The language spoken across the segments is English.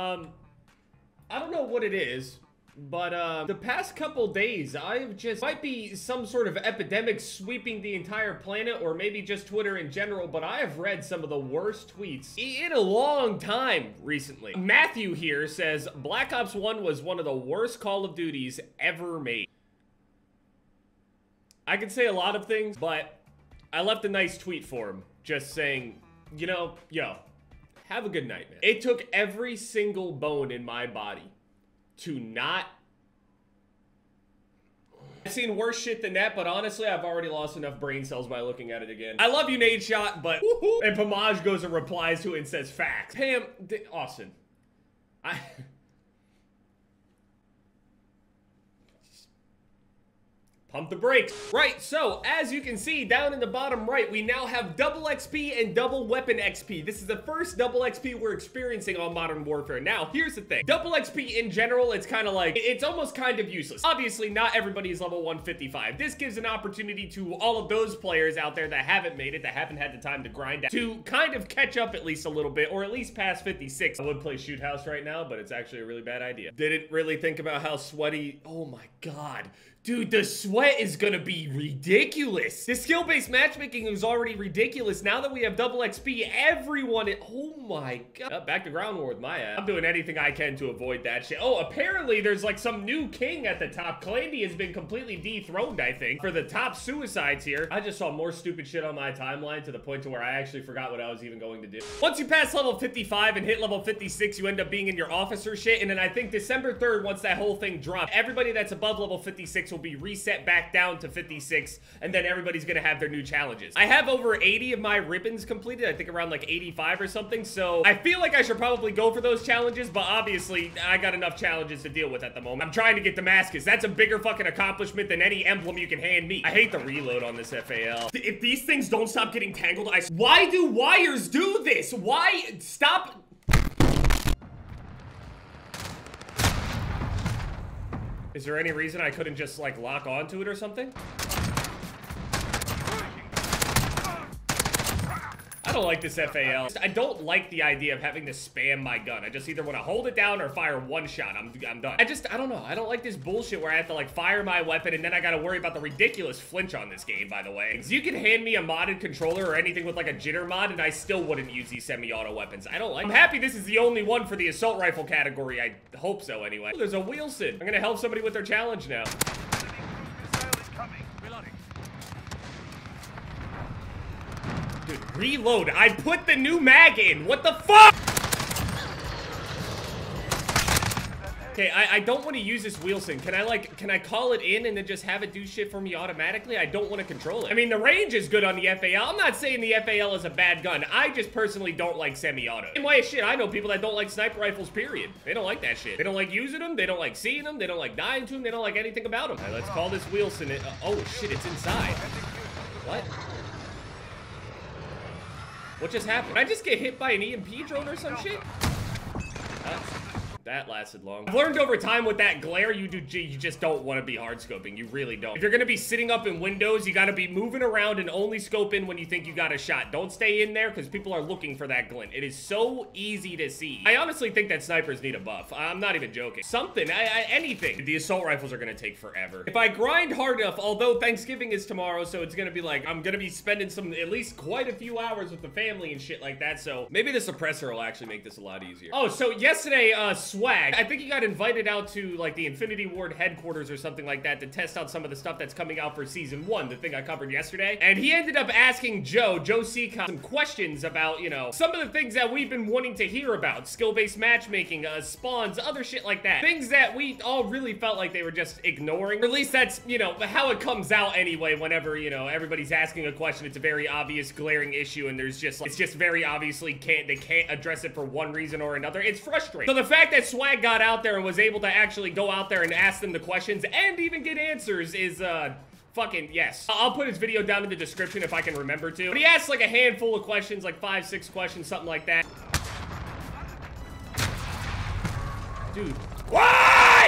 I don't know what it is, but the past couple days, I've just... might be some sort of epidemic sweeping the entire planet, or maybe just Twitter in general, but I have read some of the worst tweets in a long time recently. Matthew here says, Black Ops 1 was one of the worst Call of Duties ever made. I could say a lot of things, but I left a nice tweet for him, just saying, you know, yo, have a good night, man. It took every single bone in my body to not... I've seen worse shit than that, but honestly, I've already lost enough brain cells by looking at it again. I love you, Nade Shot, but... And Pomage goes and replies to it and says, facts. Pam D'Austin, pump the brakes. Right, so as you can see down in the bottom right, we now have double XP and double weapon XP. This is the first double XP we're experiencing on Modern Warfare. Now, here's the thing. Double XP in general, it's kind of like, it's almost kind of useless. Obviously, not everybody is level 155. This gives an opportunity to all of those players out there that haven't made it, that haven't had the time to grind out, to kind of catch up at least a little bit, or at least past 56. I would play Shoot House right now, but it's actually a really bad idea. Didn't really think about how sweaty, oh my God. Dude, the sweat is gonna be ridiculous. The skill-based matchmaking is already ridiculous. Now that we have double XP, everyone, oh my God. Oh, back to ground war with my ass. I'm doing anything I can to avoid that shit. Oh, apparently there's like some new king at the top. Klandi has been completely dethroned, I think, for the top suicides here. I just saw more stupid shit on my timeline to the point to where I actually forgot what I was even going to do. Once you pass level 55 and hit level 56, you end up being in your officer shit. And then I think December 3rd, once that whole thing drops, everybody that's above level 56 will be reset back down to 56, and then everybody's gonna have their new challenges. I have over 80 of my ribbons completed, I think around like 85 or something, so I feel like I should probably go for those challenges, but obviously I got enough challenges to deal with at the moment. I'm trying to get Damascus. That's a bigger fucking accomplishment than any emblem you can hand me. I hate the reload on this FAL. If these things don't stop getting tangled, why do wires do this? Why? Stop. Is there any reason I couldn't just, like, lock onto it or something? I don't like this FAL. I don't like the idea of having to spam my gun. I just either want to hold it down or fire one shot. I'm done. I don't know. I don't like this bullshit where I have to, like, fire my weapon and then I gotta worry about the ridiculous flinch on this game, by the way. You can hand me a modded controller or anything with, like, a jitter mod and I still wouldn't use these semi-auto weapons. I don't like them. I'm happy this is the only one for the assault rifle category. I hope so, anyway. Oh, there's a Wilson. I'm gonna help somebody with their challenge now. Dude, reload. I put the new mag in. What the fuck? Okay, I don't want to use this Wilson. Can I, like, can I call it in and then just have it do shit for me automatically? I don't want to control it. I mean, the range is good on the FAL. I'm not saying the FAL is a bad gun. I just personally don't like semi-auto. In my shit, I know people that don't like sniper rifles, period. They don't like that shit. They don't like using them. They don't like seeing them. They don't like dying to them. They don't like anything about them. All right, let's call this Wilson. Oh, shit, it's inside. What? What just happened? Did I just get hit by an EMP drone or some shit? That lasted long. I've learned over time with that glare, you just don't want to be hard scoping. You really don't. If you're going to be sitting up in windows, you got to be moving around and only scope in when you think you got a shot. Don't stay in there because people are looking for that glint. It is so easy to see. I honestly think that snipers need a buff. I'm not even joking. Something, anything. The assault rifles are going to take forever. If I grind hard enough, although Thanksgiving is tomorrow, so it's going to be like, I'm going to be spending some, at least quite a few hours with the family and shit like that. So maybe the suppressor will actually make this a lot easier. Oh, so yesterday, Swag, I think he got invited out to like the Infinity Ward headquarters or something like that to test out some of the stuff that's coming out for season 1, the thing I covered yesterday. And he ended up asking Joe Seacon, some questions about, you know, some of the things that we've been wanting to hear about. Skill-based matchmaking, spawns, other shit like that. Things that we all really felt like they were just ignoring. Or at least that's, you know, how it comes out anyway whenever, you know, everybody's asking a question. It's a very obvious glaring issue and there's just, like, it's just very obviously they can't address it for one reason or another. It's frustrating. So the fact that Swag got out there and was able to actually go out there and ask them the questions and even get answers is, fucking yes. I'll put his video down in the description if I can remember to. But he asked like a handful of questions, like 5, 6 questions, something like that. Dude. What?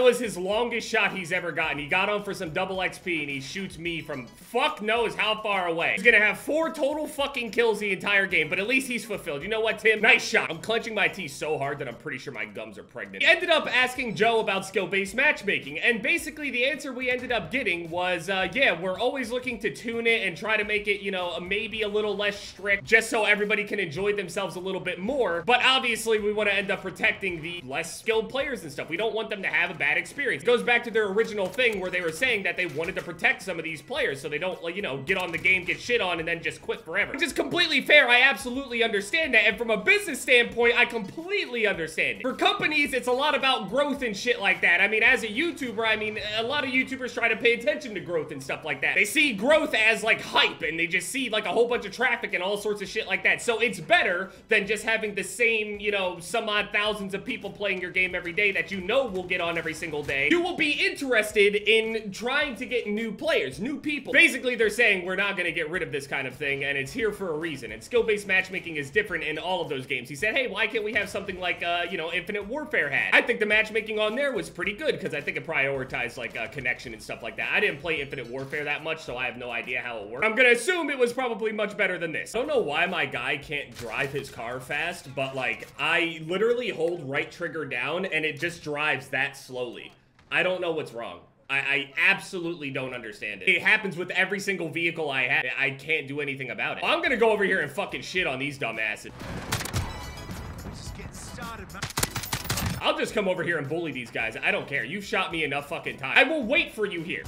that was his longest shot he's ever gotten. He got on for some double XP and he shoots me from fuck knows how far away. He's gonna have 4 total fucking kills the entire game, but at least he's fulfilled. You know what, Tim? Nice shot. I'm clenching my teeth so hard that I'm pretty sure my gums are pregnant. He ended up asking Joe about skill-based matchmaking, and basically the answer we ended up getting was, yeah, we're always looking to tune it and try to make it, you know, maybe a little less strict, just so everybody can enjoy themselves a little bit more, but obviously we want to end up protecting the less skilled players and stuff. We don't want them to have a bad experience. It goes back to their original thing where they were saying that they wanted to protect some of these players so they don't, like, you know, get on the game, get shit on, and then just quit forever. Which is completely fair. I absolutely understand that, and from a business standpoint, I completely understand it. For companies, it's a lot about growth and shit like that. I mean, as a YouTuber, I mean, a lot of YouTubers try to pay attention to growth and stuff like that. They see growth as, like, hype, and they just see, like, a whole bunch of traffic and all sorts of shit like that. So it's better than just having the same, you know, some odd thousands of people playing your game every day that you know will get on every single day. You will be interested in trying to get new players, new people. Basically, they're saying we're not gonna get rid of this kind of thing, and it's here for a reason, and skill-based matchmaking is different in all of those games. He said, hey, why can't we have something like, you know, Infinite Warfare had? I think the matchmaking on there was pretty good, because I think it prioritized, like, connection and stuff like that. I didn't play Infinite Warfare that much, so I have no idea how it worked. I'm gonna assume it was probably much better than this. I don't know why my guy can't drive his car fast, but, like, I literally hold right trigger down, and it just drives that slowly. I don't know what's wrong. I absolutely don't understand it. It happens with every single vehicle I have. I can't do anything about it. I'm gonna go over here and fucking shit on these dumbasses. I'll just come over here and bully these guys. I don't care. You've shot me enough fucking time. I will wait for you here.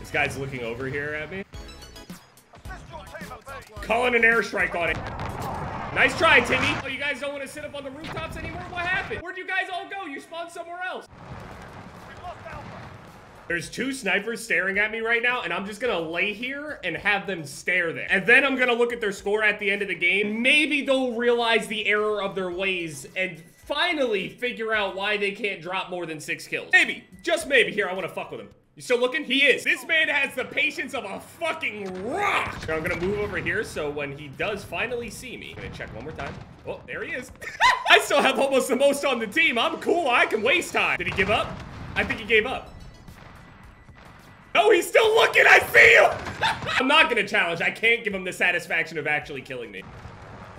This guy's looking over here at me. Calling an airstrike on it. Nice try, Timmy. Oh, you guys don't want to sit up on the rooftops anymore? What happened? Where'd you guys all go? You spawned somewhere else. There's 2 snipers staring at me right now, and I'm just gonna lay here and have them stare there. And then I'm gonna look at their score at the end of the game. Maybe they'll realize the error of their ways and finally figure out why they can't drop more than 6 kills. Maybe, just maybe. Here, I wanna fuck with them. You still looking? He is. This man has the patience of a fucking rock. So I'm gonna move over here so when he does finally see me. I'm gonna check one more time. Oh, there he is. I still have almost the most on the team. I'm cool. I can waste time. Did he give up? I think he gave up. Oh, he's still looking. I see him. I'm not gonna challenge. I can't give him the satisfaction of actually killing me.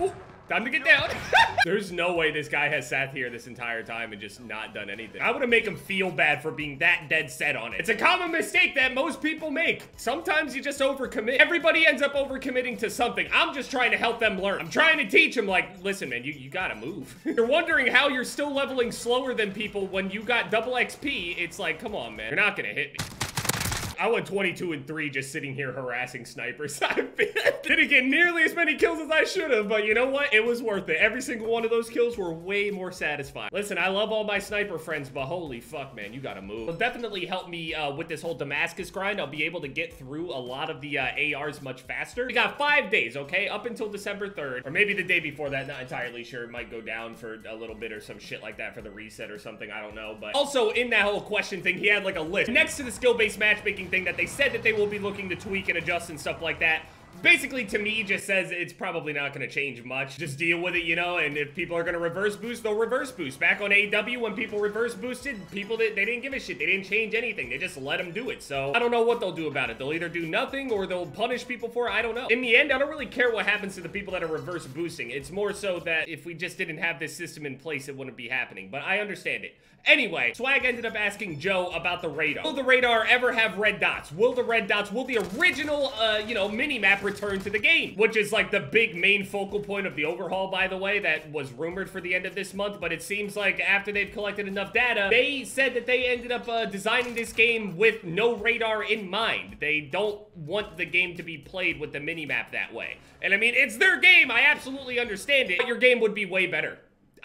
Ooh. Time to get down. There's no way this guy has sat here this entire time and just not done anything. I want to make him feel bad for being that dead set on it. It's a common mistake that most people make. Sometimes you just overcommit. Everybody ends up overcommitting to something. I'm just trying to help them learn. I'm trying to teach them, like, listen, man, you gotta move. You're wondering how you're still leveling slower than people when you got double XP. It's like, come on, man. You're not gonna hit me. I went 22-3 just sitting here harassing snipers. I didn't get nearly as many kills as I should have, but you know what? It was worth it. Every single one of those kills were way more satisfying. Listen, I love all my sniper friends, but holy fuck, man, you gotta move. It'll definitely help me with this whole Damascus grind. I'll be able to get through a lot of the ARs much faster. We got 5 days, okay? Up until December 3rd, or maybe the day before that. Not entirely sure. It might go down for a little bit or some shit like that for the reset or something. I don't know, but also in that whole question thing, he had like a list next to the skill-based matchmaking thing that they said that they will be looking to tweak and adjust and stuff like that. Basically, to me, just says it's probably not going to change much. Just deal with it, you know, and if people are going to reverse boost, they'll reverse boost. Back on AEW, when people reverse boosted, people, they didn't give a shit. They didn't change anything. They just let them do it. So I don't know what they'll do about it. They'll either do nothing or they'll punish people for it. I don't know. In the end, I don't really care what happens to the people that are reverse boosting. It's more so that if we just didn't have this system in place, it wouldn't be happening. But I understand it. Anyway, Swag ended up asking Joe about the radar. Will the radar ever have red dots? Will the original, you know, mini-map return to the game? Which is like the big main focal point of the overhaul, by the way, that was rumored for the end of this month, but it seems like after they've collected enough data, they said that they ended up designing this game with no radar in mind. They don't want the game to be played with the mini-map that way. And I mean, it's their game. I absolutely understand it, but your game would be way better.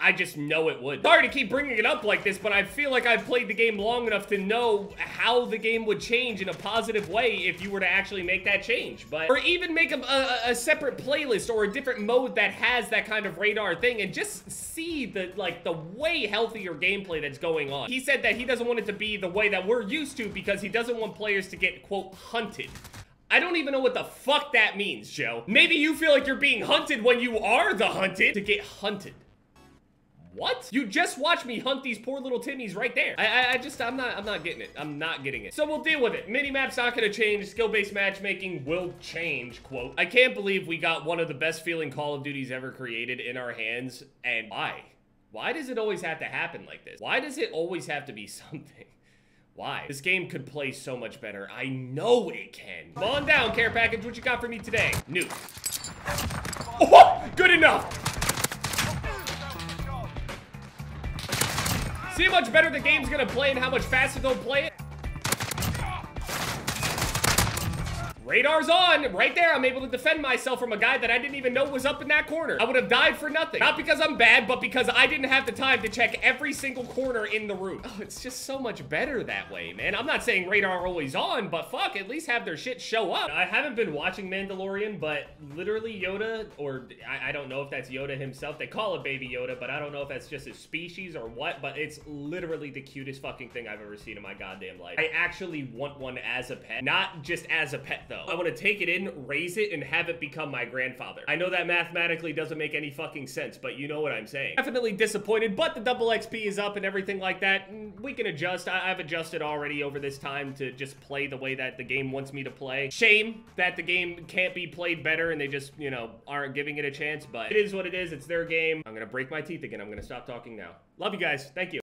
I just know it would. Sorry to keep bringing it up like this, but I feel like I've played the game long enough to know how the game would change in a positive way if you were to actually make that change. But or even make a separate playlist or a different mode that has that kind of radar thing and just see the, like, the way healthier gameplay that's going on. He said that he doesn't want it to be the way that we're used to because he doesn't want players to get, quote, hunted. I don't even know what the fuck that means, Joe. Maybe you feel like you're being hunted when you are the hunted. To get hunted. What? You just watched me hunt these poor little Timmies right there. I'm not getting it. I'm not getting it. So we'll deal with it. Minimap's not gonna change. Skill-based matchmaking will change, quote. I can't believe we got one of the best feeling Call of Duties ever created in our hands. And why? Why does it always have to happen like this? Why does it always have to be something? Why? This game could play so much better. I know it can. Come on down, care package. What you got for me today? Nuke. Oh, good enough. See how much better the game's gonna play and how much faster they'll play it? Radar's on. Right there, I'm able to defend myself from a guy that I didn't even know was up in that corner. I would have died for nothing. Not because I'm bad, but because I didn't have the time to check every single corner in the room. Oh, it's just so much better that way, man. I'm not saying radar always on, but fuck, at least have their shit show up. I haven't been watching Mandalorian, but literally Yoda, or I don't know if that's Yoda himself. They call it Baby Yoda, but I don't know if that's just his species or what, but it's literally the cutest fucking thing I've ever seen in my goddamn life. I actually want one as a pet, not just as a pet, though. I want to take it in, raise it, and have it become my grandfather. I know that mathematically doesn't make any fucking sense, but you know what I'm saying. Definitely disappointed, but the double XP is up and everything like that. We can adjust. I've adjusted already over this time to just play the way that the game wants me to play. Shame that the game can't be played better and they just, you know, aren't giving it a chance, but it is what it is. It's their game. I'm gonna break my teeth again. I'm gonna stop talking now. Love you guys. Thank you.